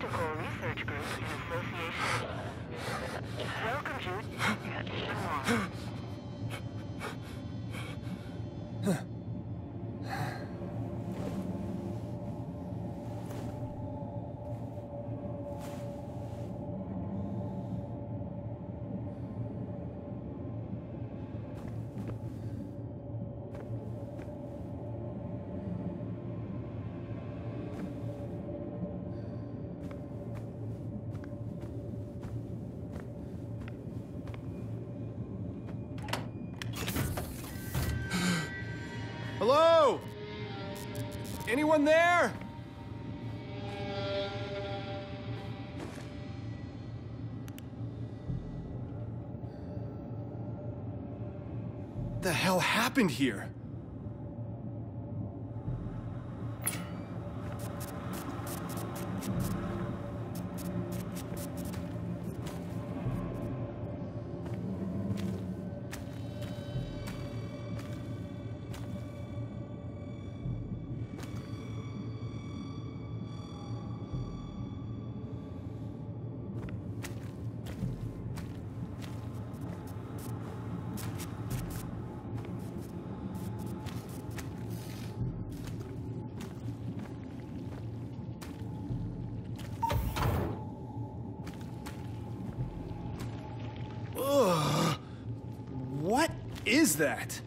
Pharmaceutical Research Group in association. Welcome, Jude. Anyone there? The hell happened here? Is that?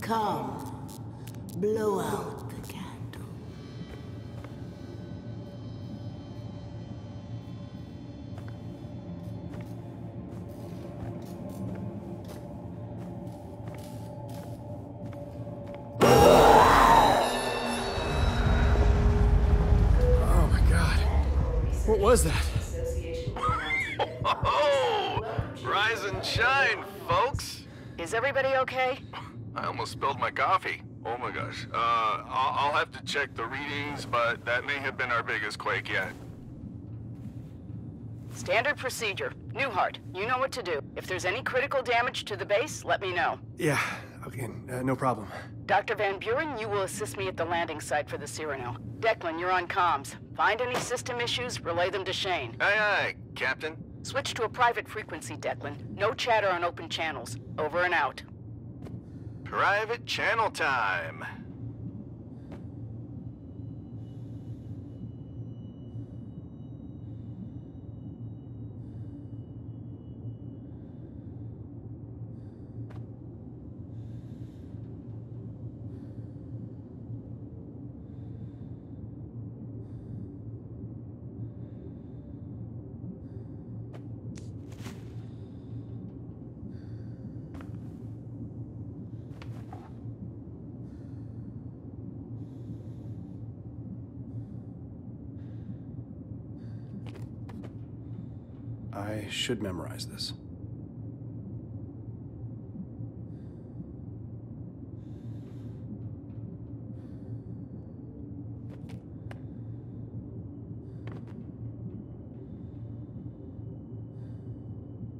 Come, blow out the candle. Oh my God. What was that? Oh, rise and shine, folks. Is everybody okay? I almost spilled my coffee. Oh my gosh. I'll have to check the readings, but that may have been our biggest quake yet. Standard procedure. Newhart, you know what to do. If there's any critical damage to the base, let me know. Yeah, okay, no problem. Dr. Van Buren, you will assist me at the landing site for the Cyrano. Declan, you're on comms. Find any system issues, relay them to Shane. Aye, aye, Captain. Switch to a private frequency, Declan. No chatter on open channels. Over and out. Private channel time. I should memorize this.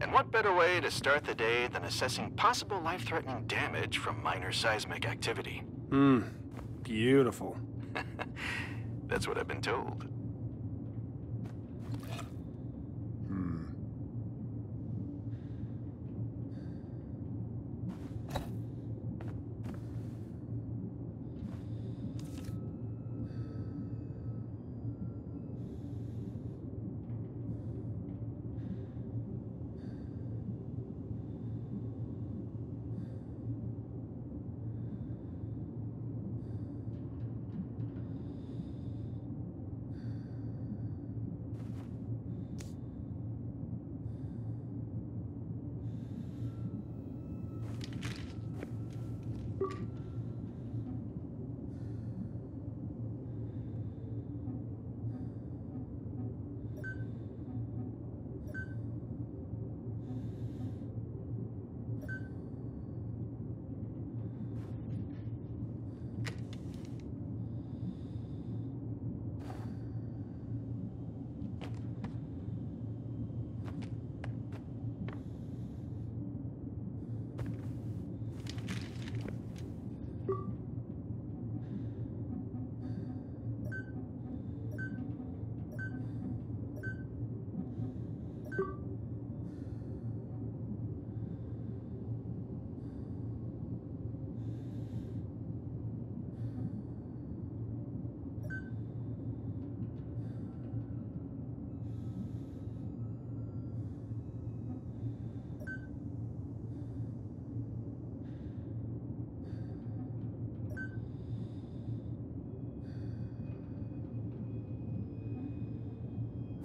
And what better way to start the day than assessing possible life-threatening damage from minor seismic activity? Hmm. Beautiful. That's what I've been told.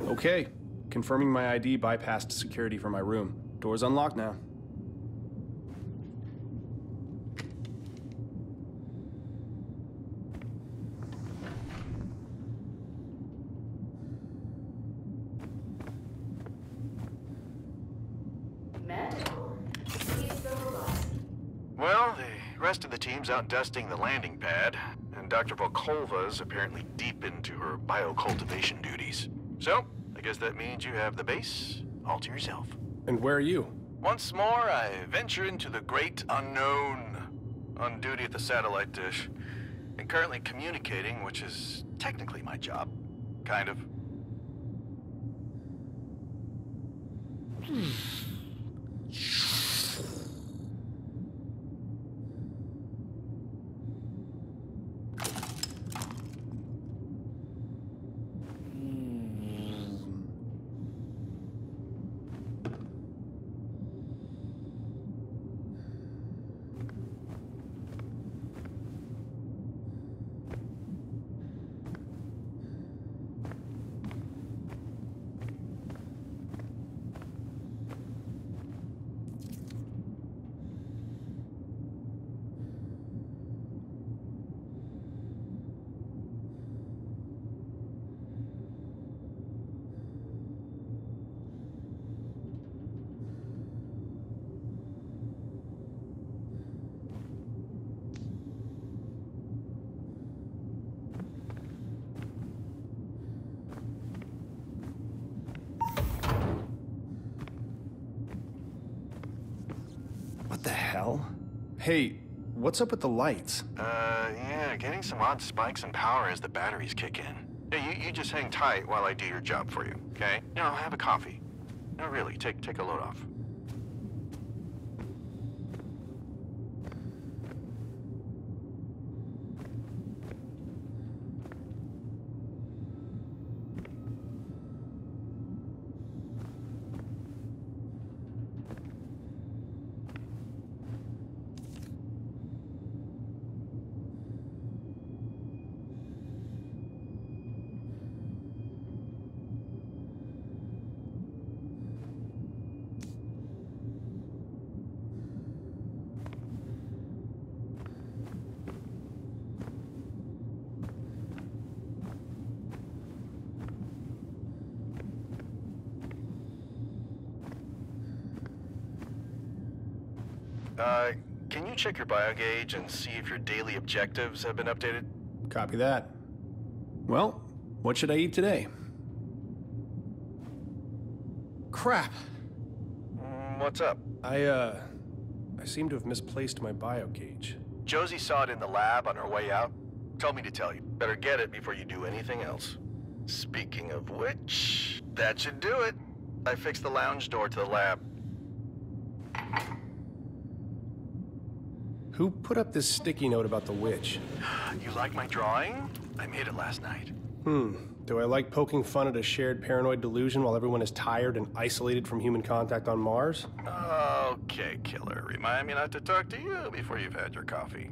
Okay, confirming my ID bypassed security for my room. Door's unlocked now. Well, the rest of the team's out dusting the landing pad, and Dr. Volkova's apparently deep into her biocultivation duties. So, I guess that means you have the base all to yourself. And where are you? Once more, I venture into the great unknown. On duty at the satellite dish. And currently communicating, which is technically my job. Kind of. Hey, what's up with the lights? Yeah, getting some odd spikes in power as the batteries kick in. Hey, you just hang tight while I do your job for you, okay? You know, have a coffee. No, really, take a load off. Can you check your BioGauge and see if your daily objectives have been updated? Copy that. Well, what should I eat today? Crap! What's up? I seem to have misplaced my BioGauge. Josie saw it in the lab on her way out. Told me to tell you. Better get it before you do anything else. Speaking of which, that should do it. I fixed the lounge door to the lab. Who put up this sticky note about the witch? You like my drawing? I made it last night. Do I like poking fun at a shared paranoid delusion while everyone is tired and isolated from human contact on Mars? Okay, killer. Remind me not to talk to you before you've had your coffee.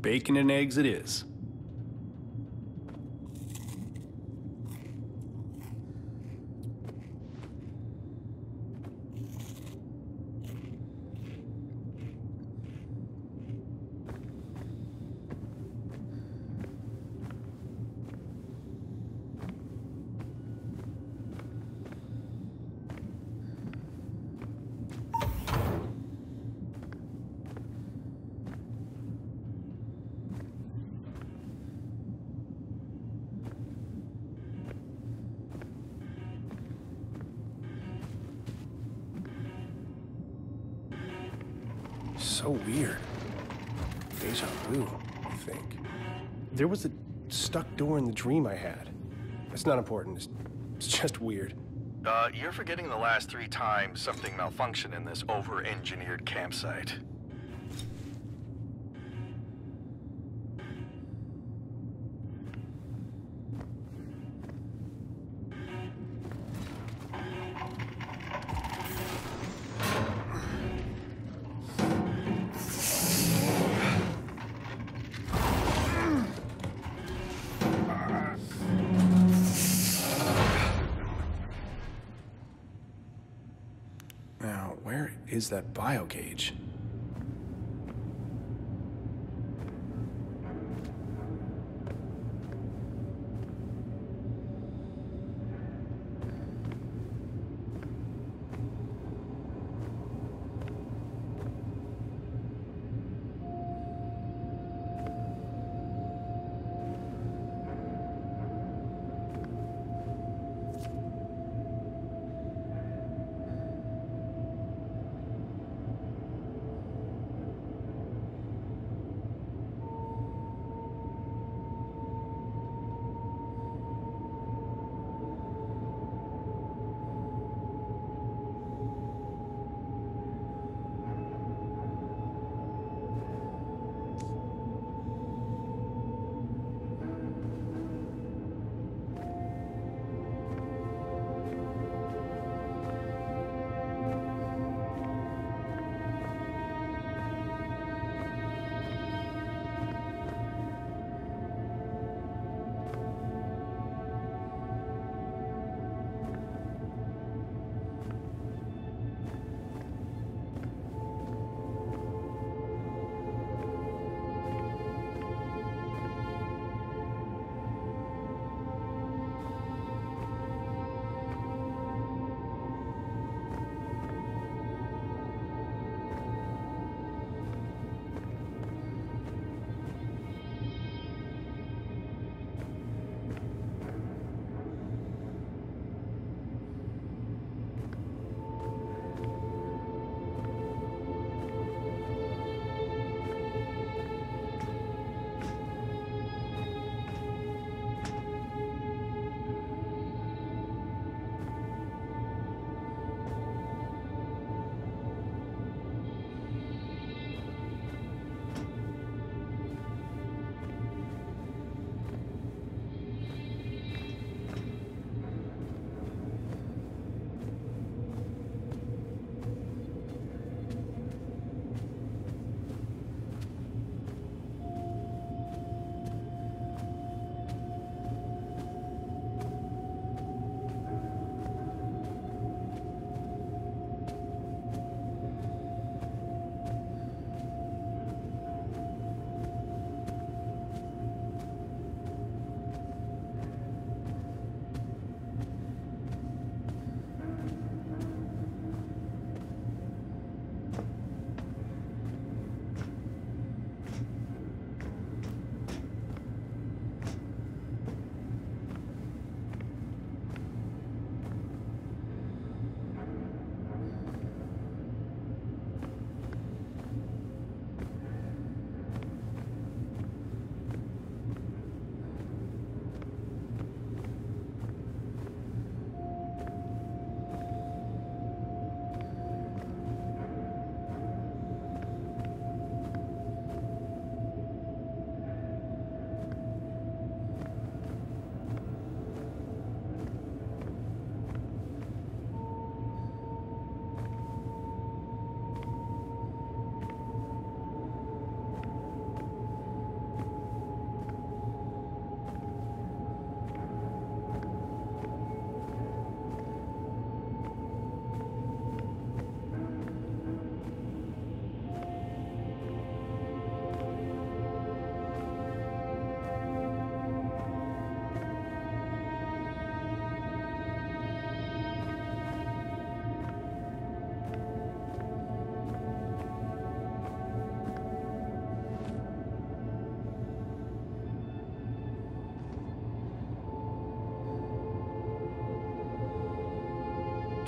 Bacon and eggs it is. So weird. Deja vu, I think. There was a stuck door in the dream I had. It's not important. It's just weird. You're forgetting the last three times something malfunctioned in this over-engineered campsite. Is that BioGauge?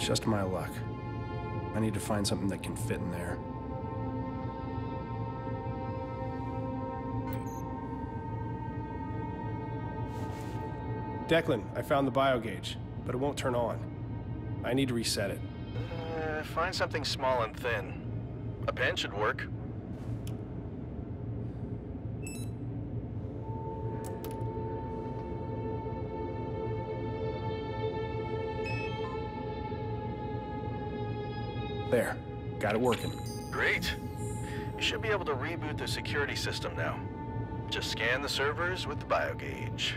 Just my luck. I need to find something that can fit in there. Declan, I found the BioGauge, but it won't turn on. I need to reset it. Find something small and thin. A pen should work. There. Got it working. Great. You should be able to reboot the security system now. Just scan the servers with the BioGauge.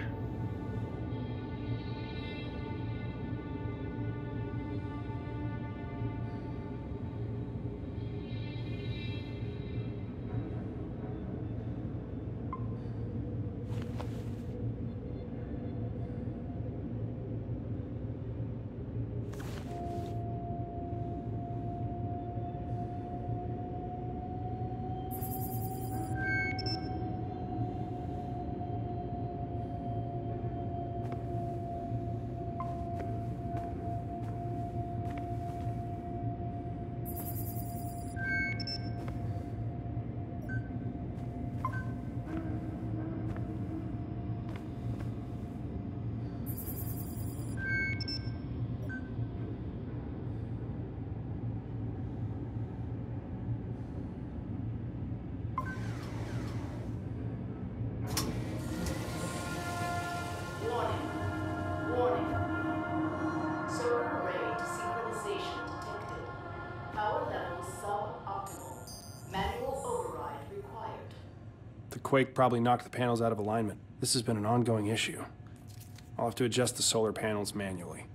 Quake probably knocked the panels out of alignment. This has been an ongoing issue. I'll have to adjust the solar panels manually.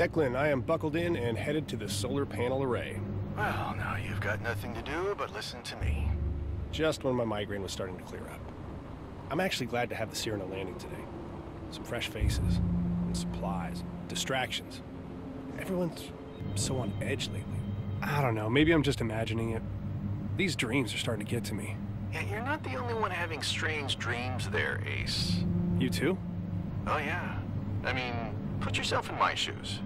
Declan, I am buckled in and headed to the solar panel array. Well, now you've got nothing to do but listen to me. Just when my migraine was starting to clear up. I'm actually glad to have the Cyrano landing today. Some fresh faces, and supplies, distractions. Everyone's so on edge lately. I don't know, maybe I'm just imagining it. These dreams are starting to get to me. Yeah, you're not the only one having strange dreams there, Ace. You too? Oh yeah. I mean, put yourself in my shoes.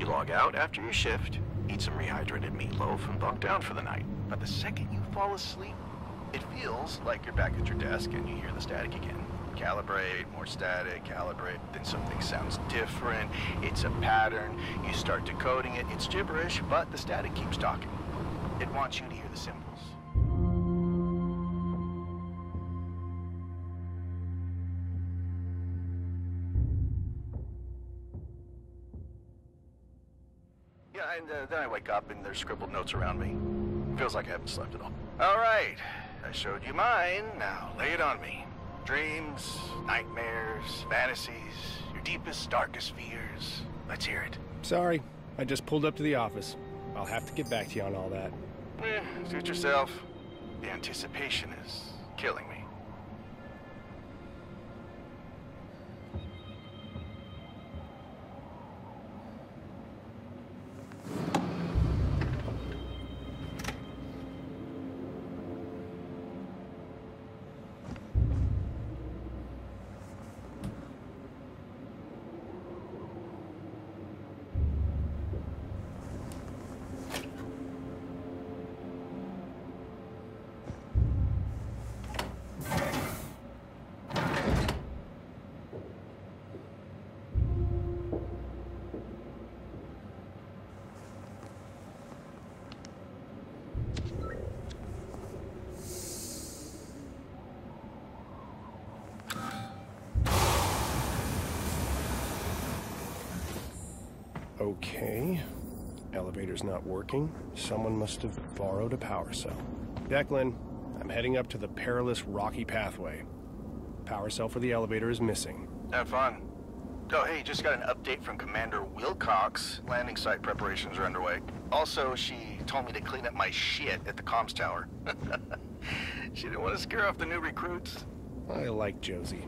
You log out after your shift, eat some rehydrated meatloaf, and bunk down for the night. But the second you fall asleep, it feels like you're back at your desk and you hear the static again. Calibrate, more static, calibrate, then something sounds different, it's a pattern, you start decoding it, it's gibberish, but the static keeps talking. It wants you to hear the symbols. Yeah, and then I wake up and there's scribbled notes around me. Feels like I haven't slept at all. All right, I showed you mine, now lay it on me. Dreams, nightmares, fantasies, your deepest, darkest fears. Let's hear it. Sorry, I just pulled up to the office. I'll have to get back to you on all that. Suit yourself. The anticipation is killing me. Okay, elevator's not working. Someone must have borrowed a power cell. Declan, I'm heading up to the perilous rocky pathway. Power cell for the elevator is missing. Have fun. Oh, hey, just got an update from Commander Wilcox. Landing site preparations are underway. Also, she told me to clean up my shit at the comms tower. She didn't want to scare off the new recruits. I like Josie.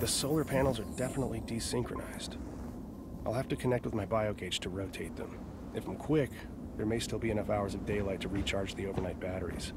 The solar panels are definitely desynchronized. I'll have to connect with my BioGauge to rotate them. If I'm quick, there may still be enough hours of daylight to recharge the overnight batteries.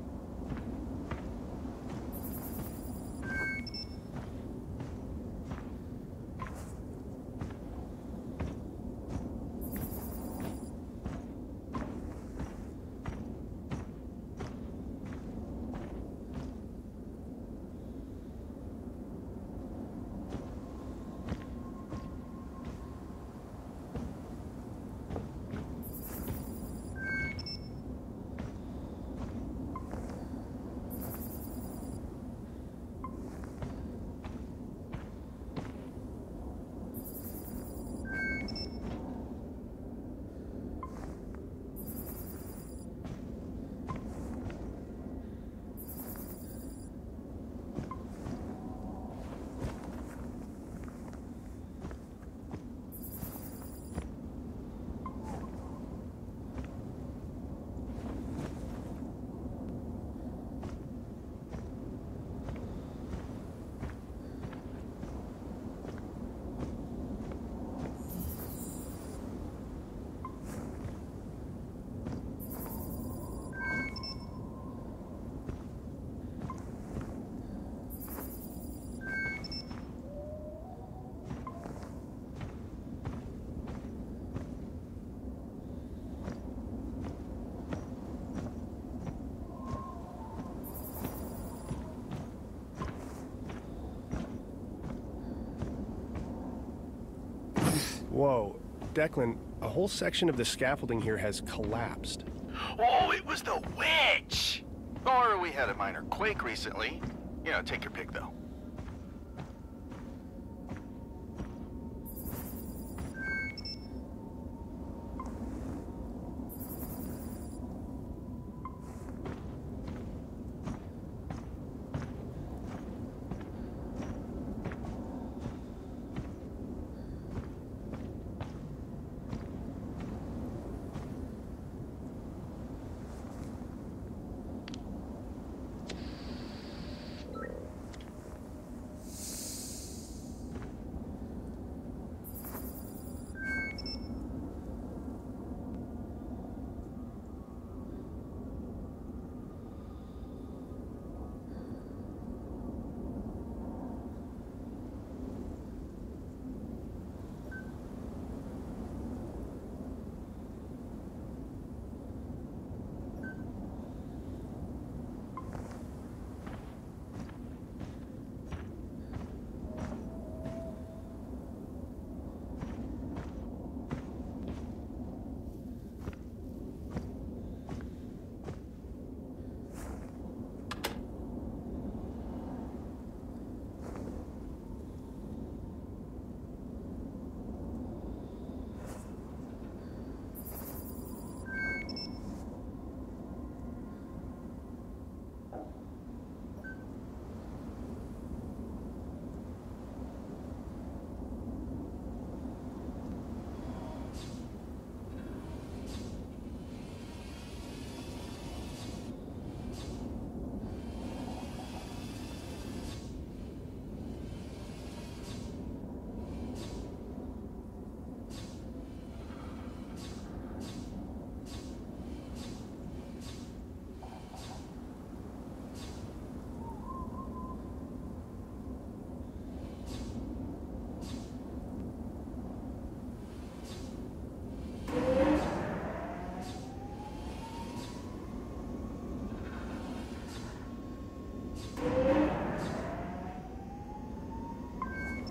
Whoa, Declan, a whole section of the scaffolding here has collapsed. Oh, it was the witch! Or we had a minor quake recently. You know, take your pick, though.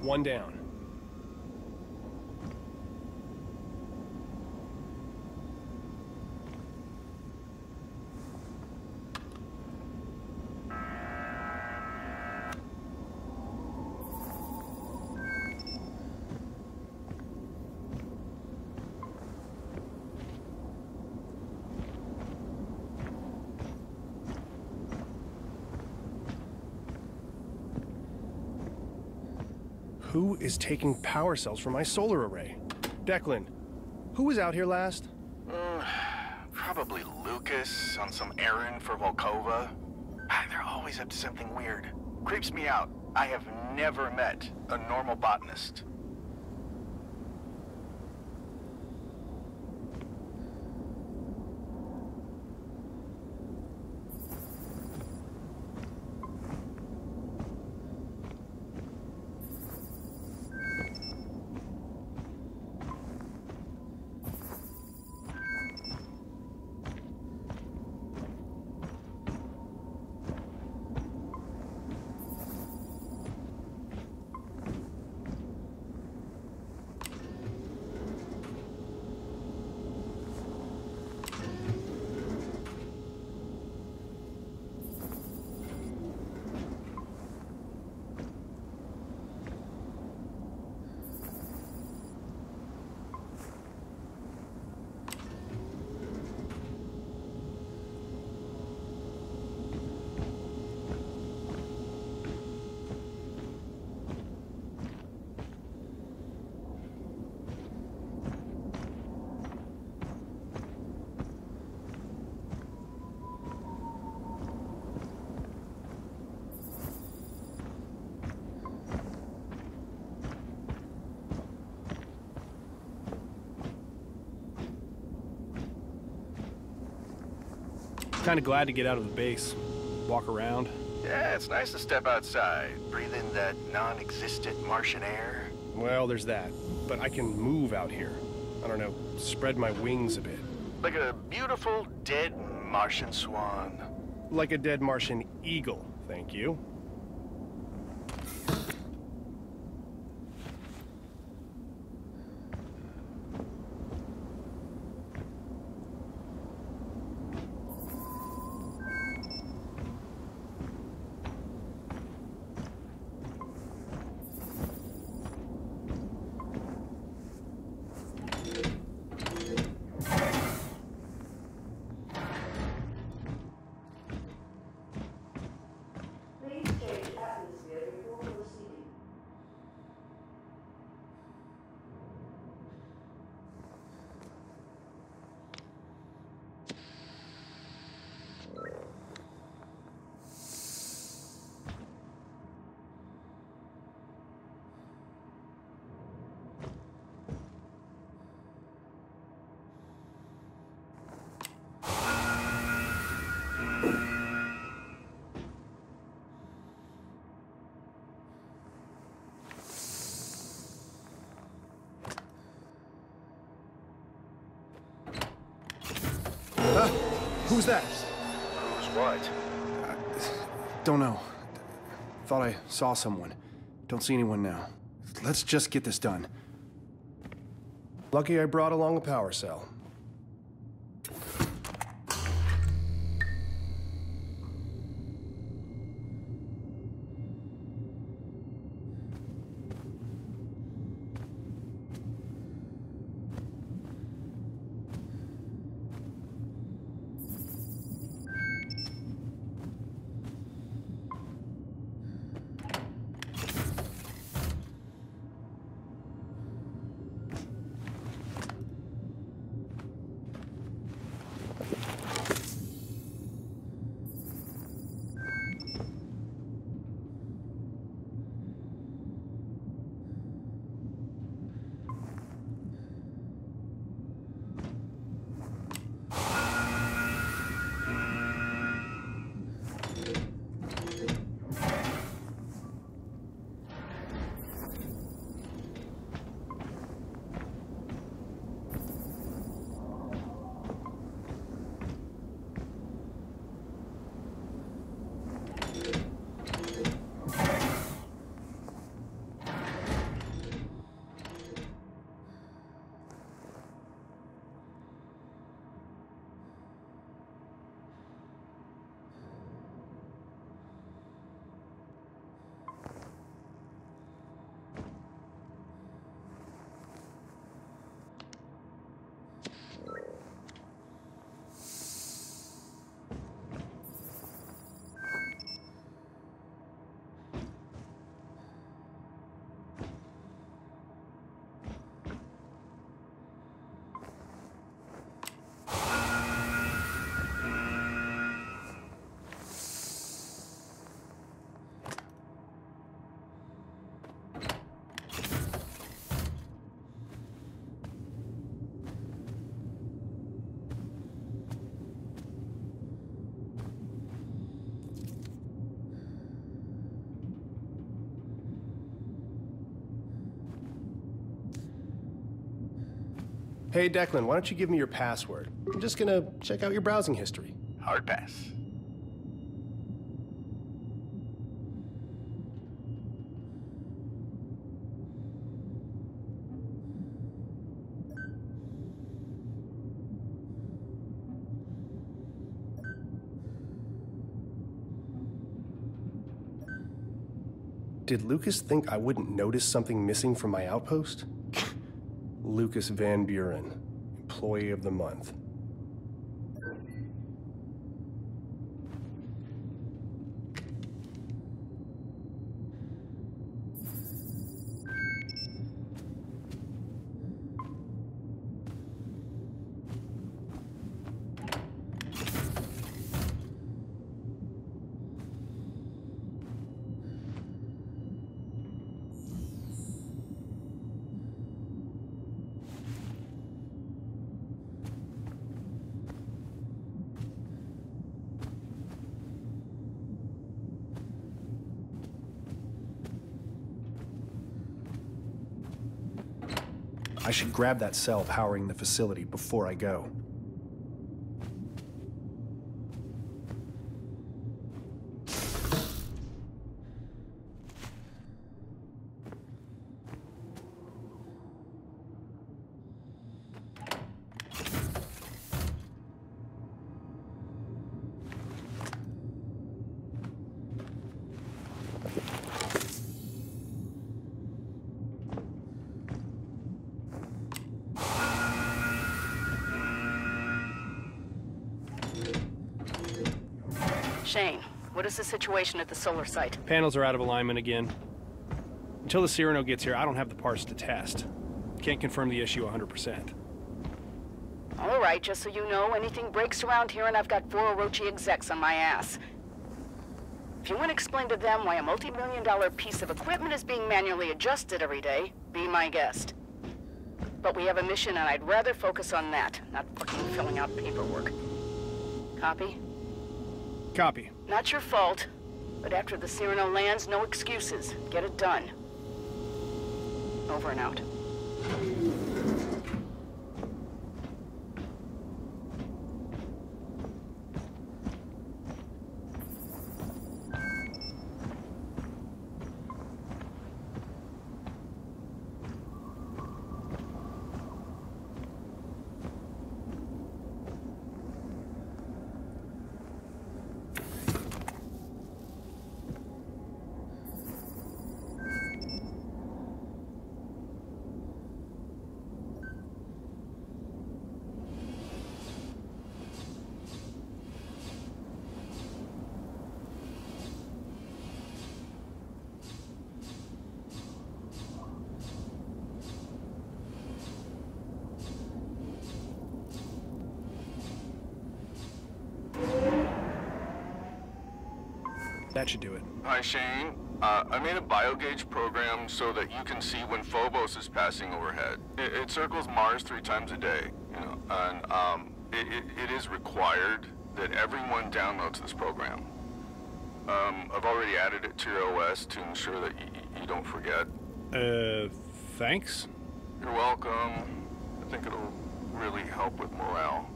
One down. Who is taking power cells from my solar array? Declan, who was out here last? Probably Lucas on some errand for Volkova. They're always up to something weird. Creeps me out. I have never met a normal botanist. Kind of glad to get out of the base, walk around. Yeah, it's nice to step outside, breathe in that non-existent Martian air. Well, there's that, but I can move out here. I don't know, spread my wings a bit. Like a beautiful dead Martian swan. Like a dead Martian eagle, thank you. Who's that? Who's what? Don't know. Thought I saw someone. Don't see anyone now. Let's just get this done. Lucky I brought along a power cell. Hey, Declan, why don't you give me your password? I'm just gonna check out your browsing history. Hard pass. Did Lucas think I wouldn't notice something missing from my outpost? Lucas Van Buren, Employee of the Month. I should grab that cell powering the facility before I go. Shane, what is the situation at the solar site? Panels are out of alignment again. Until the Cyrano gets here, I don't have the parts to test. Can't confirm the issue 100%. All right, just so you know, anything breaks around here and I've got 4 Orochi execs on my ass. If you want to explain to them why a multi-million-dollar piece of equipment is being manually adjusted every day, be my guest. But we have a mission and I'd rather focus on that, not fucking filling out paperwork. Copy? Copy. Not your fault, but after the Cyrano lands, no excuses. Get it done. Over and out. That should do it. Hi, Shane. I made a BioGauge program so that you can see when Phobos is passing overhead. It circles Mars 3 times a day, you know, and it is required that everyone downloads this program. I've already added it to your OS to ensure that you don't forget. Thanks. You're welcome. I think it'll really help with morale.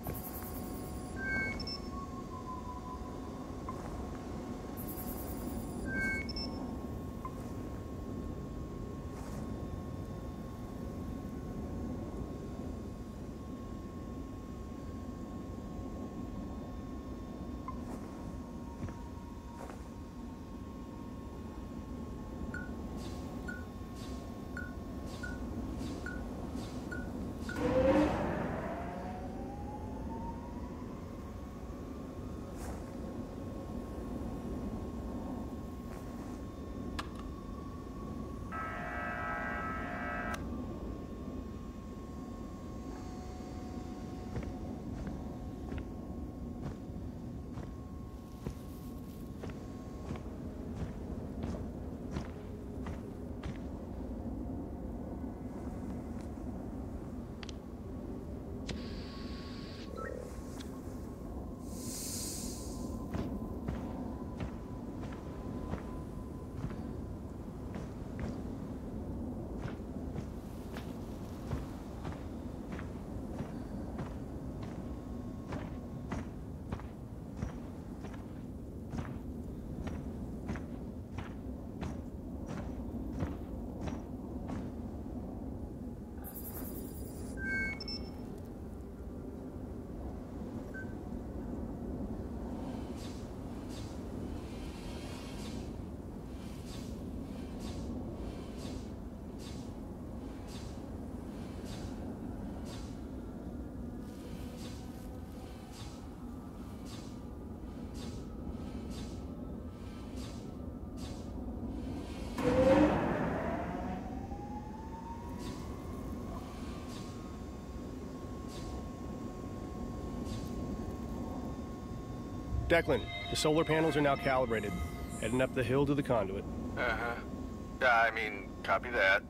Declan, the solar panels are now calibrated. Heading up the hill to the conduit. Uh-huh. I mean, copy that.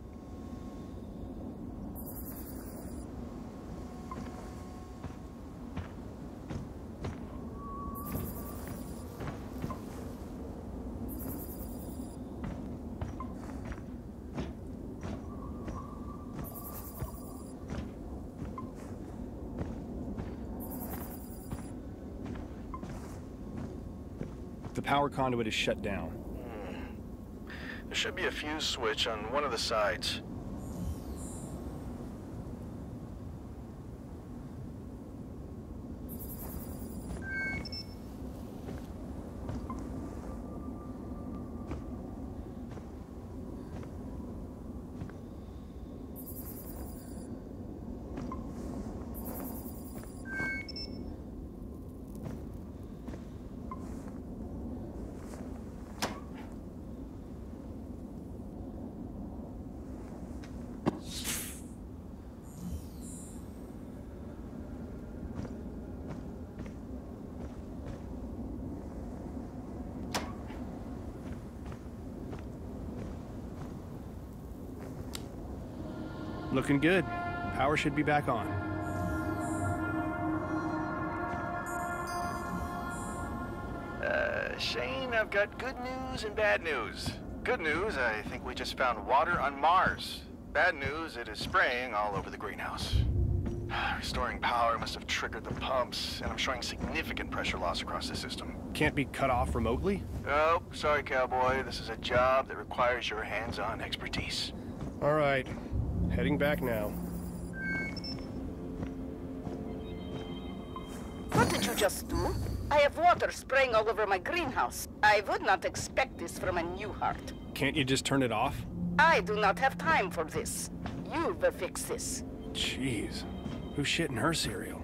Power conduit is shut down. There should be a fuse switch on one of the sides. Looking good. Power should be back on. Shane, I've got good news and bad news. Good news, I think we just found water on Mars. Bad news, it is spraying all over the greenhouse. Restoring power must have triggered the pumps, and I'm showing significant pressure loss across the system. Can't be cut off remotely? Oh, sorry, cowboy. This is a job that requires your hands-on expertise. All right. Heading back now. What did you just do? I have water spraying all over my greenhouse. I would not expect this from a Newhart. Can't you just turn it off? I do not have time for this. You will fix this. Jeez. Who's shitting her cereal?